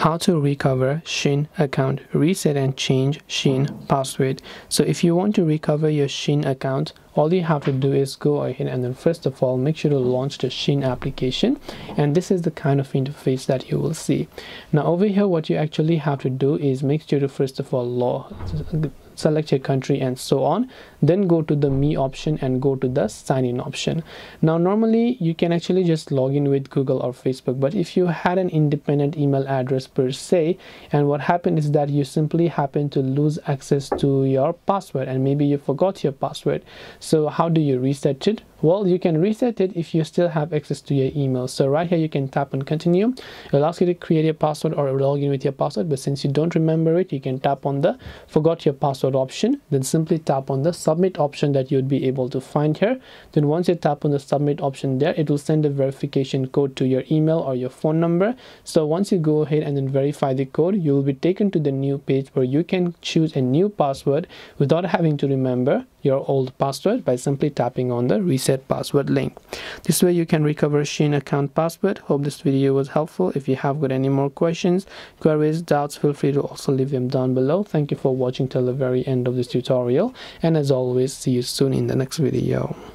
how to recover Shein account, reset and change Shein password. So if you want to recover your Shein account, all you have to do is go ahead and then first of all make sure to launch the Shein application, and this is the kind of interface that you will see. Now over here what you actually have to do is make sure to first of all select your country and so on, then go to the me option and go to the sign in option. Now normally you can actually just log in with Google or Facebook, but if you had an independent email address per se, and what happened is that you simply happen to lose access to your password and maybe you forgot your password. So how do you reset it? Well, you can reset it if you still have access to your email. So right here you can tap on continue. It'll ask you to create your password or log in with your password, but since you don't remember it, you can tap on the forgot your password option, then simply tap on the submit option that you'd be able to find here. Then once you tap on the submit option there, it will send a verification code to your email or your phone number. So once you go ahead and then verify the code, you will be taken to the new page where you can choose a new password without having to remember your old password by simply tapping on the reset password link. This way you can recover Shein account password. Hope this video was helpful. If you have got any more questions, queries, doubts, feel free to also leave them down below. Thank you for watching till the very end of this tutorial, and as always, see you soon in the next video.